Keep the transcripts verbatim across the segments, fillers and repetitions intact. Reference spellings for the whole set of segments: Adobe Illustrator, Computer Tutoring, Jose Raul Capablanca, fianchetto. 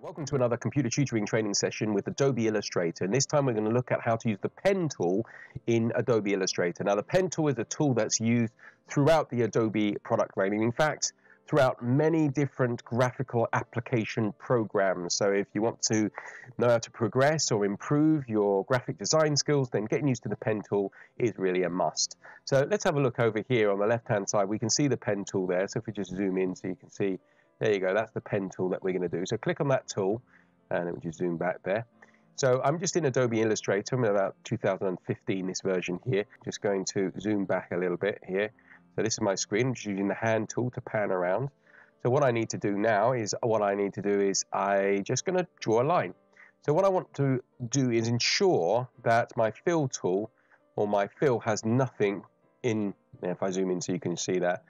Welcome to another computer tutoring training session with Adobe Illustrator, and this time we're going to look at how to use the pen tool in Adobe Illustrator. Now the pen tool is a tool that's used throughout the Adobe product range, in fact throughout many different graphical application programs. So if you want to know how to progress or improve your graphic design skills, then getting used to the pen tool is really a must. So let's have a look over here on the left hand side. We can see the pen tool there, so if we just zoom in so you can see. There you go, that's the pen tool that we're going to do. So click on that tool, and let me just zoom back there. So I'm just in Adobe Illustrator, I'm in about two thousand fifteen, this version here. Just going to zoom back a little bit here. So this is my screen, I'm just using the hand tool to pan around. So what I need to do now is, what I need to do is, I'm just going to draw a line. So what I want to do is ensure that my fill tool, or my fill has nothing in, if I zoom in so you can see that.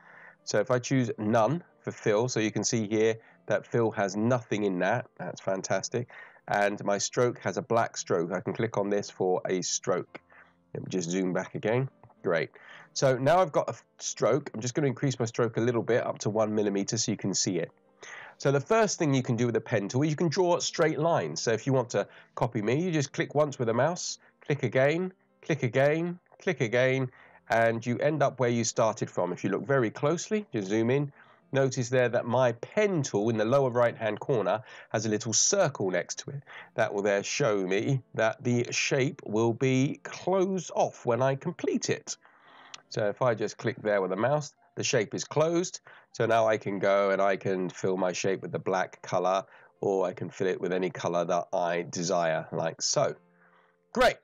So if I choose none for fill, so you can see here that fill has nothing in that. That's fantastic. And my stroke has a black stroke. I can click on this for a stroke. Let me just zoom back again. Great. So now I've got a stroke. I'm just going to increase my stroke a little bit up to one millimeter so you can see it. So the first thing you can do with a pen tool, you can draw straight lines. So if you want to copy me, you just click once with a mouse, click again, click again, click again, and you end up where you started from. If you look very closely, just zoom in, notice there that my pen tool in the lower right-hand corner has a little circle next to it. That will there show me that the shape will be closed off when I complete it. So if I just click there with the mouse, the shape is closed. So now I can go and I can fill my shape with the black color, or I can fill it with any color that I desire, like so. Great.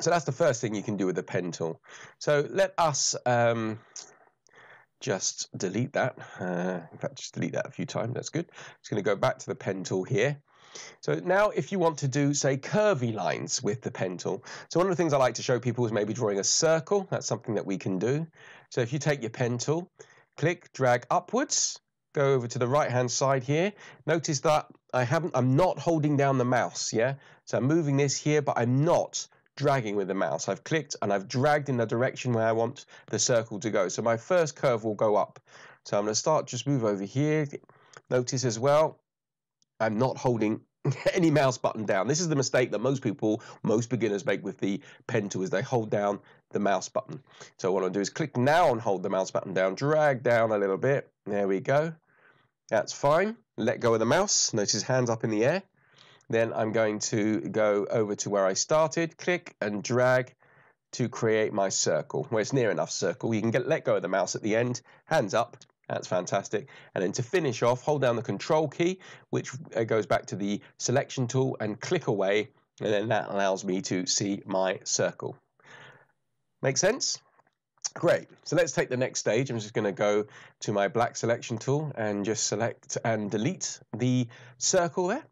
So that's the first thing you can do with the pen tool. So let us um, just delete that. Uh, in fact, just delete that a few times. That's good. Just going to go back to the pen tool here. So now if you want to do, say, curvy lines with the pen tool. So one of the things I like to show people is maybe drawing a circle. That's something that we can do. So if you take your pen tool, click, drag upwards, go over to the right-hand side here. Notice that I haven't, I'm not holding down the mouse, yeah? So I'm moving this here, but I'm not dragging with the mouse. I've clicked and I've dragged in the direction where I want the circle to go. So my first curve will go up. So I'm going to start, just move over here. Notice as well, I'm not holding any mouse button down. This is the mistake that most people, most beginners make with the pen tool, is they hold down the mouse button. So what I'll do is click now and hold the mouse button down, drag down a little bit. There we go. That's fine. Let go of the mouse. Notice hands up in the air. Then I'm going to go over to where I started, click and drag to create my circle. Where it's near enough circle, you can get let go of the mouse at the end, hands up, that's fantastic. And then to finish off, hold down the control key, which goes back to the selection tool, and click away, and then that allows me to see my circle. Make sense? Great. So let's take the next stage. I'm just going to go to my black selection tool and just select and delete the circle there.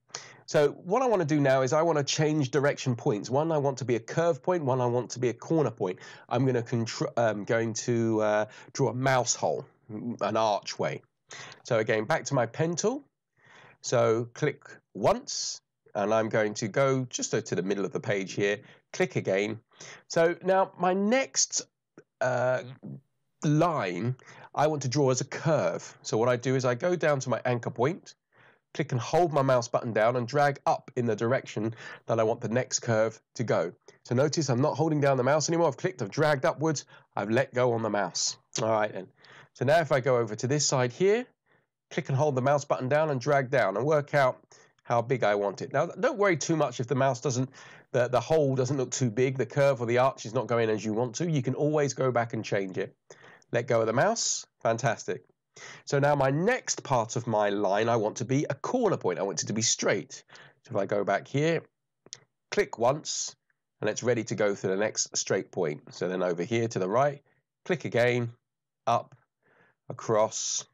So what I want to do now is I want to change direction points. One I want to be a curve point, one I want to be a corner point. I'm going to, um, going to uh, draw a mouse hole, an archway. So again, back to my pen tool. So click once, and I'm going to go just to the middle of the page here, click again. So now my next uh, line I want to draw as a curve. So what I do is I go down to my anchor point, click and hold my mouse button down and drag up in the direction that I want the next curve to go. So notice I'm not holding down the mouse anymore. I've clicked, I've dragged upwards, I've let go on the mouse. All right then. So now if I go over to this side here, click and hold the mouse button down and drag down and work out how big I want it. Now don't worry too much if the mouse doesn't, the, the hole doesn't look too big, the curve or the arch is not going as you want to. You can always go back and change it. Let go of the mouse, fantastic. So now my next part of my line, I want to be a corner point. I want it to be straight. So if I go back here, click once, and it's ready to go to the next straight point. So then over here to the right, click again, up, across.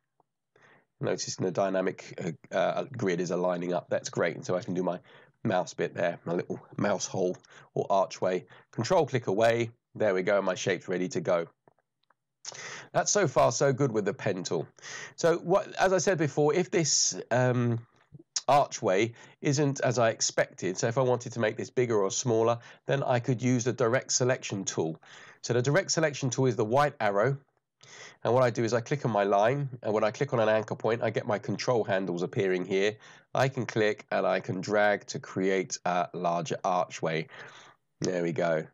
Notice the dynamic uh, uh, grid is aligning up. That's great. And so I can do my mouse bit there, my little mouse hole or archway. Control click away. There we go. My shape's ready to go. That's so far so good with the pen tool. So what, as I said before, if this um, archway isn't as I expected, so if I wanted to make this bigger or smaller, then I could use the direct selection tool. So the direct selection tool is the white arrow, And what I do is I click on my line, and when I click on an anchor point, I get my control handles appearing here. I can click and I can drag to create a larger archway. There we go.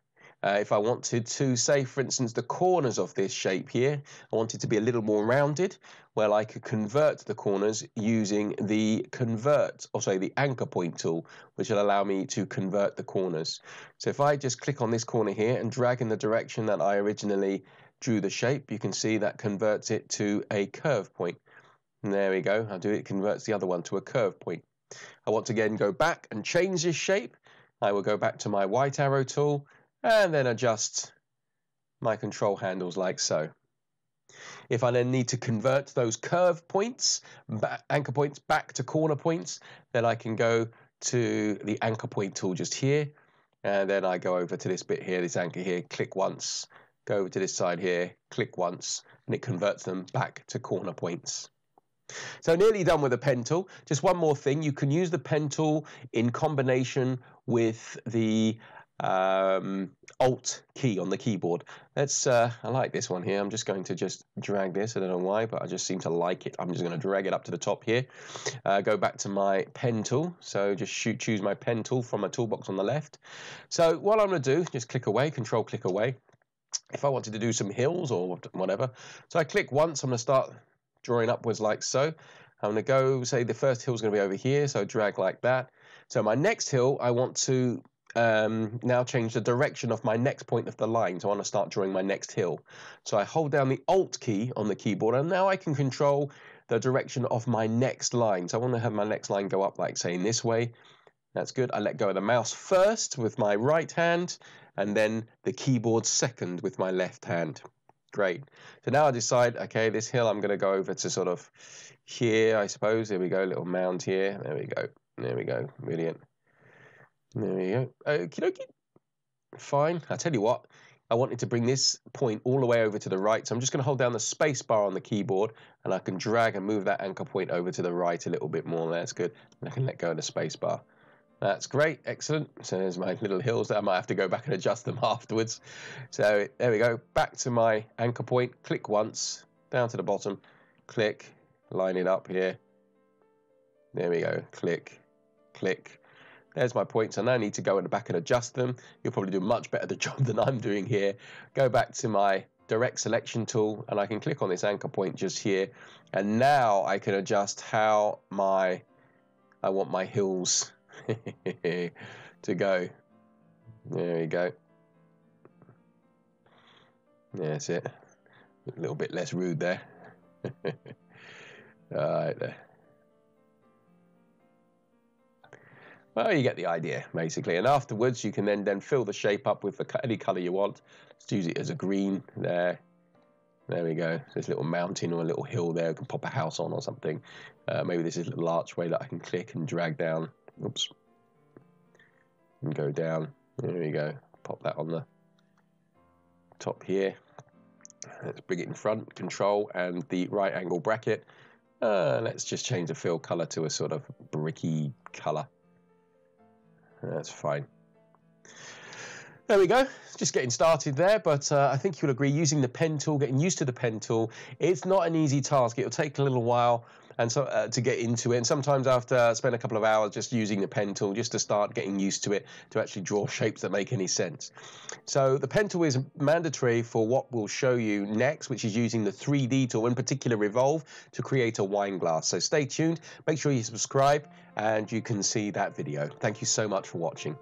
Uh, if I wanted to, say for instance, the corners of this shape here, I wanted to be a little more rounded, well, I could convert the corners using the convert, or sorry, the anchor point tool, which will allow me to convert the corners. So if I just click on this corner here and drag in the direction that I originally drew the shape, you can see that converts it to a curve point. And there we go, I'll do it, converts the other one to a curve point. I want to again go back and change this shape. I will go back to my white arrow tool, and then adjust my control handles like so. If I then need to convert those curve points, back, anchor points back to corner points, then I can go to the anchor point tool just here, and then I go over to this bit here, this anchor here, click once, go over to this side here, click once, and it converts them back to corner points. So nearly done with the pen tool. Just one more thing, you can use the pen tool in combination with the Um, Alt key on the keyboard. Let's, uh, I like this one here. I'm just going to just drag this. I don't know why, but I just seem to like it. I'm just going to drag it up to the top here. Uh, go back to my pen tool. So just shoot, choose my pen tool from my toolbox on the left. So what I'm going to do, just click away, control click away. If I wanted to do some hills or whatever. So I click once, I'm going to start drawing upwards like so. I'm going to go, say the first hill is going to be over here. So drag like that. So my next hill, I want to Um, now change the direction of my next point of the line, so I want to start drawing my next hill. So I hold down the Alt key on the keyboard, and now I can control the direction of my next line. So I want to have my next line go up, like say in this way. That's good. I let go of the mouse first with my right hand, and then the keyboard second with my left hand. Great. So now I decide, okay, this hill I'm going to go over to sort of here, I suppose. Here we go, little mound here. There we go. There we go. Brilliant. There we go. Okie dokie. Fine. I tell you what, I wanted to bring this point all the way over to the right, so I'm just going to hold down the space bar on the keyboard, and I can drag and move that anchor point over to the right a little bit more. That's good. And I can let go of the space bar. That's great. Excellent. So there's my little hills that I might have to go back and adjust them afterwards. So there we go. Back to my anchor point. Click once. Down to the bottom. Click. Line it up here. There we go. Click. Click. There's my points, and I need to go in the back and adjust them. You'll probably do much better the job than I'm doing here. Go back to my direct selection tool, and I can click on this anchor point just here, and now I can adjust how my I want my hills to go. There we go. That's it. A little bit less rude there. All right there. Well, you get the idea, basically. And afterwards, you can then, then fill the shape up with the, any colour you want. Just use it as a green there. There we go. This little mountain or a little hill there. I can pop a house on or something. Uh, maybe this is a little archway that I can click and drag down. Oops. And go down. There we go. Pop that on the top here. Let's bring it in front. Control and the right angle bracket. Uh, let's just change the fill colour to a sort of bricky colour. That's fine. There we go. Just getting started there, but uh, I think you'll agree using the pen tool, getting used to the pen tool, it's not an easy task. It'll take a little while and so uh, to get into it. And sometimes after I spend a couple of hours just using the pen tool, just to start getting used to it, to actually draw shapes that make any sense. So the pen tool is mandatory for what we'll show you next, which is using the three D tool, in particular Revolve, to create a wine glass. So stay tuned, make sure you subscribe, and you can see that video. Thank you so much for watching.